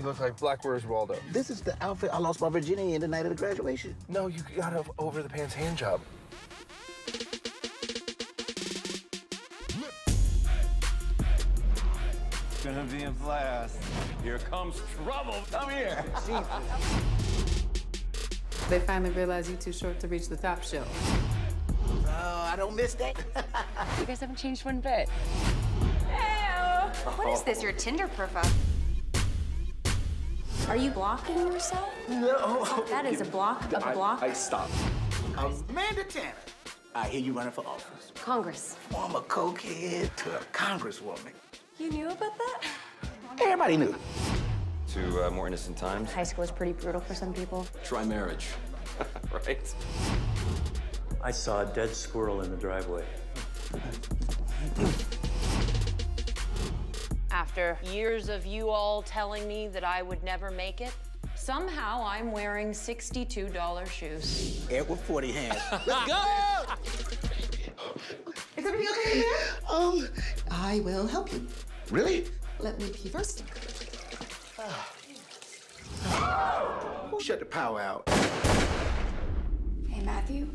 He looks like Black Where's Waldo. This is the outfit I lost my virginity in the night of the graduation. No, you got an over-the-pants hand job. It's gonna be a blast. Here comes trouble. Come here. They finally realize you're too short to reach the top shelf. Oh, I don't miss that. You guys haven't changed one bit. Hey-o. What is this, your Tinder profile? Are you blocking yourself? No. That is a block of a block. I stopped. Amanda Tannen. I hear you running for office. Congress. From a cokehead to a congresswoman. You knew about that? Everybody knew. To more innocent times. High school is pretty brutal for some people. Try marriage, right? I saw a dead squirrel in the driveway. After years of you all telling me that I would never make it, somehow I'm wearing $62 shoes. Edward 40 hands. Let's go! Is everything okay in there? I will help you. Really? Let me pee first. Oh. Shut the power out. Hey, Matthew.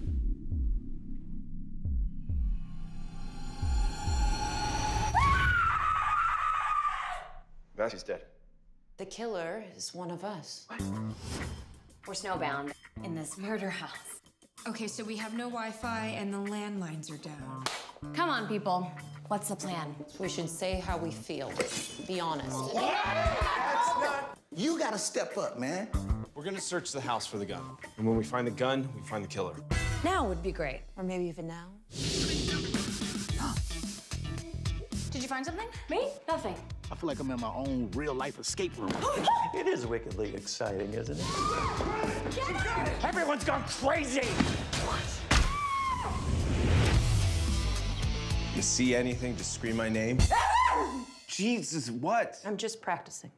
She's dead. The killer is one of us. What? We're snowbound in this murder house. Okay, so we have no Wi-Fi and the landlines are down. Come on, people. What's the plan? We should say how we feel. Be honest. That's not... You gotta step up, man. We're gonna search the house for the gun. And when we find the gun, we find the killer. Now would be great. Or maybe even now. Did you find something? Me? Nothing. I feel like I'm in my own real-life escape room. It is wickedly exciting, isn't it? Everyone's gone crazy! What? You see anything, just scream my name. Jesus, what? I'm just practicing.